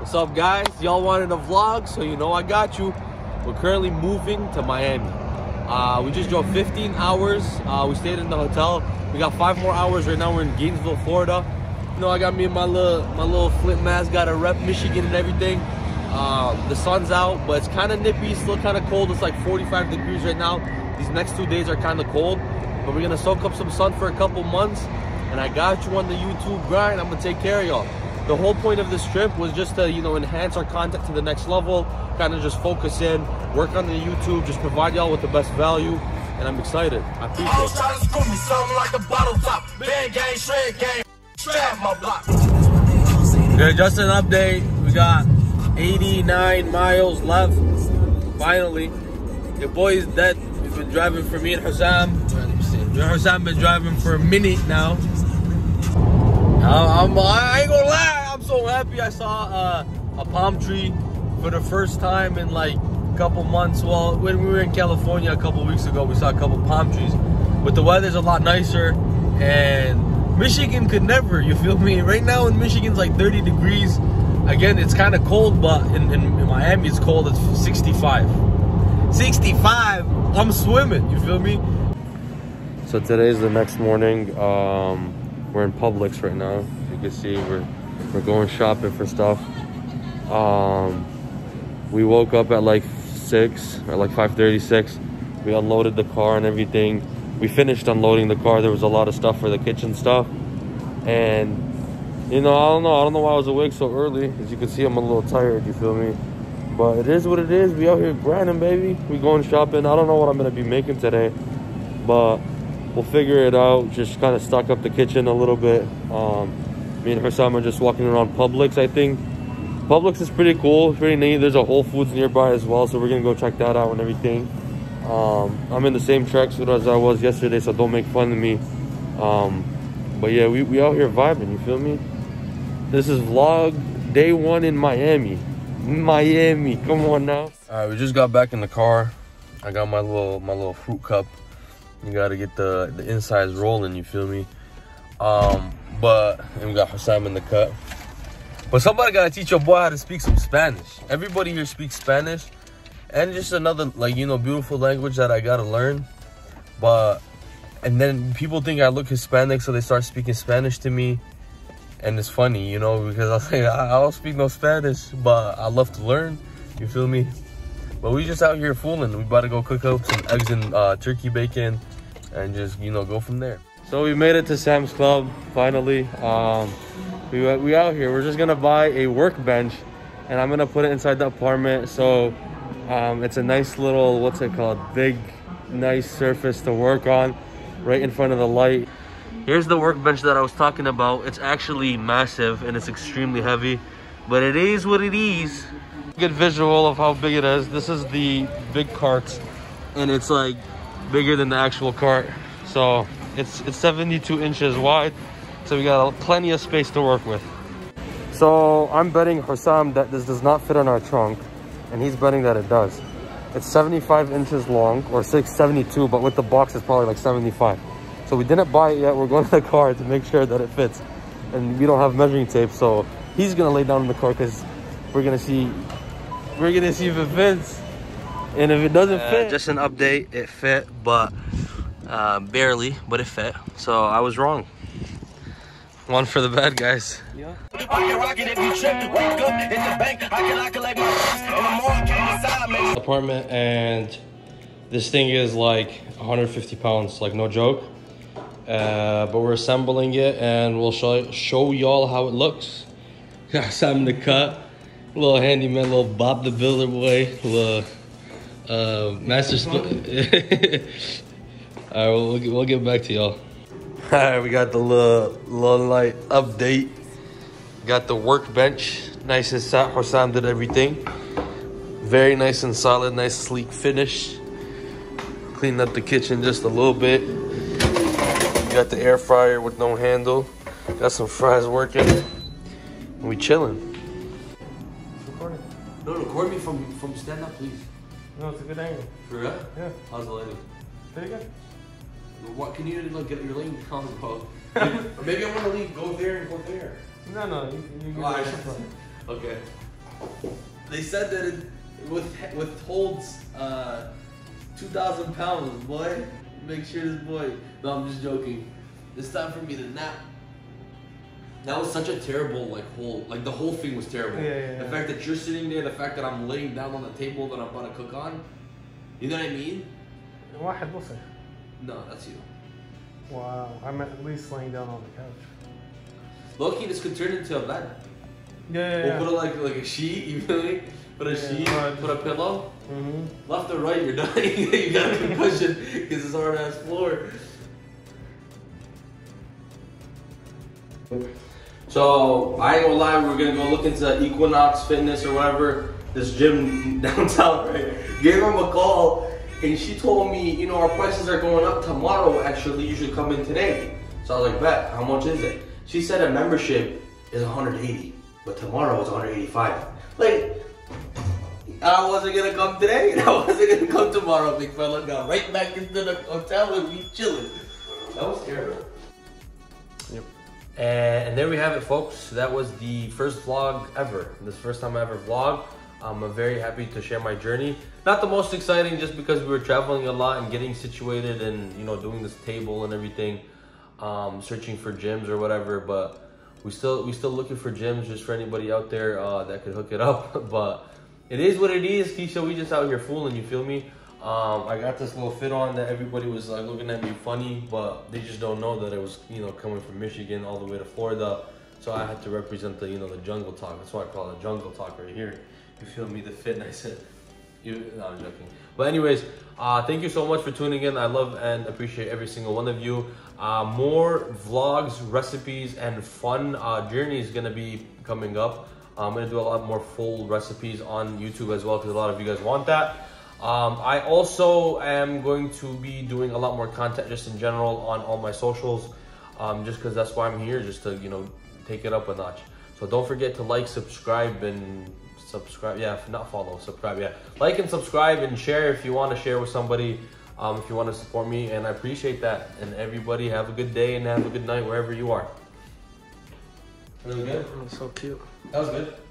What's up, guys? Y'all wanted a vlog, so you know I got you. We're currently moving to Miami. We just drove 15 hours. We stayed in the hotel. We got 5 more hours. Right now we're in Gainesville, Florida. You know, I got me and my little flip mask. Got to rep Michigan and everything. The sun's out, but it's kind of nippy, still kind of cold. It's like 45 degrees right now. These next 2 days are kind of cold, but we're gonna soak up some sun for a couple months. And I got you on the YouTube grind. I'm gonna take care of y'all. The whole point of this trip was just to, you know, enhance our content to the next level, kind of just focus in, work on the YouTube, just provide y'all with the best value. And I'm excited. I appreciate it. Okay, just an update. We got 89 miles left. Finally, your boy's dead. He's been driving for me and Hussam. Hussam been driving for a minute now. I ain't gonna lie, I'm so happy. I saw a palm tree for the first time in like a couple months. Well, when we were in California a couple weeks ago, we saw a couple palm trees, but the weather's a lot nicer, and Michigan could never, you feel me? Right now in Michigan's like 30 degrees. Again, it's kind of cold, but in Miami it's cold. It's 65. 65? I'm swimming, you feel me? So today's the next morning. We're in Publix right now. As you can see, we're going shopping for stuff. We woke up at like 6 or like 5:36. We unloaded the car and everything. We finished unloading the car. There was a lot of stuff for the kitchen stuff. And you know, I don't know why I was awake so early. As you can see, I'm a little tired, you feel me? But it is what it is. We out here grinding, baby. We going shopping. I don't know what I'm gonna be making today, but we'll figure it out. Just kind of stock up the kitchen a little bit. Me and Hussam are just walking around Publix, I think. Publix is pretty cool, pretty neat. There's a Whole Foods nearby as well, so we're gonna go check that out and everything. I'm in the same tracksuit as I was yesterday, so don't make fun of me. But yeah, we out here vibing, you feel me? This is vlog day one in Miami. Miami, come on now. All right, we just got back in the car. I got my little fruit cup. You gotta get the insides rolling, you feel me? And we got Hussam in the cut. But somebody gotta teach your boy how to speak some Spanish. Everybody here speaks Spanish. And just another, like, you know, beautiful language that I gotta learn. But, and then people think I look Hispanic, so they start speaking Spanish to me. And it's funny, you know, because I was like, I don't speak no Spanish, but I love to learn, you feel me? But we just out here fooling. We about to go cook up some eggs and turkey bacon and just, you know, go from there. So we made it to Sam's Club, finally. We out here. We're just gonna buy a workbench and I'm gonna put it inside the apartment. So it's a nice little, what's it called? Big, nice surface to work on right in front of the light. Here's the workbench that I was talking about. It's actually massive and it's extremely heavy, but it is what it is. Good visual of how big it is. This is the big cart, and it's like bigger than the actual cart. So it's 72 inches wide, so we got plenty of space to work with. So I'm betting Hussam that this does not fit on our trunk, and he's betting that it does. It's 75 inches long, or 672, but with the box it's probably like 75. So we didn't buy it yet. We're going to the car to make sure that it fits, and we don't have measuring tape, so he's gonna lay down in the car because we're gonna see if it fits, and if it doesn't fit. Just an update, it fit, but barely, but it fit. So I was wrong. One for the bad guys. Yeah. Apartment, and this thing is like 150 pounds, like no joke. But we're assembling it, and we'll show y'all how it looks. Got something to cut. Little handyman, little Bob the Builder boy, little master. All right, we'll get back to y'all. All right, we got the little light update. Got the workbench, nice and sat. Hussam did everything. Very nice and solid, nice sleek finish. Cleaned up the kitchen just a little bit. Got the air fryer with no handle. Got some fries working. And we chilling. No, record me from stand up, please. No, it's a good angle. For real? Yeah. How's the lighting? Pretty good. What can you like get your lighting on about? Or maybe I want to leave. Go there and go there. No, you. Oh, okay. They said that it withholds 2,000 pounds, boy. Make sure this boy. No, I'm just joking. It's time for me to nap. That was such a terrible, the whole thing was terrible. Yeah. The fact that you're sitting there, the fact that I'm laying down on the table that I'm about to cook on. You know what I mean? No, that's you. Wow, I'm at least laying down on the couch. Low-key, this could turn into a bed. Yeah. We'll put a, a sheet, you feel me? Put a sheet, put a pillow. Mm-hmm. Left or right, you're dying. You gotta be pushing because it's hard-ass floor. So, I ain't gonna lie, we're gonna go look into Equinox Fitness or whatever, this gym downtown, right? Gave him a call, and she told me, you know, our prices are going up tomorrow, actually, you should come in today. So I was like, bet, how much is it? She said a membership is 180, but tomorrow it's 185. Like, I wasn't gonna come today, and I wasn't gonna come tomorrow, big fella. Got right back into the hotel and we chilling. That was terrible. Yep. And there we have it, folks. That was the first vlog ever. This is the first time I ever vlogged. I'm very happy to share my journey. Not the most exciting, just because we were traveling a lot and getting situated and, you know, doing this table and everything, searching for gyms or whatever. But we still looking for gyms, just for anybody out there that could hook it up. But it is what it is, Keisha. We just out here fooling. You feel me? I got this little fit on that everybody was like looking at me funny, but they just don't know that it was, you know, coming from Michigan all the way to Florida. So I had to represent the, you know, the jungle talk. That's why I call it jungle talk right here. You feel me? The fit. And I said, no, I'm joking. But anyways, thank you so much for tuning in. I love and appreciate every single one of you. More vlogs, recipes, and fun journey is gonna be coming up. I'm gonna do a lot more full recipes on YouTube as well, because a lot of you guys want that. I also am going to be doing a lot more content just in general on all my socials, just because that's why I'm here, just to, you know, take it up a notch. So don't forget to like, like and subscribe and share if you want to share with somebody, if you want to support me, and I appreciate that. And everybody have a good day and have a good night wherever you are. That was good? That was so cute. That was good.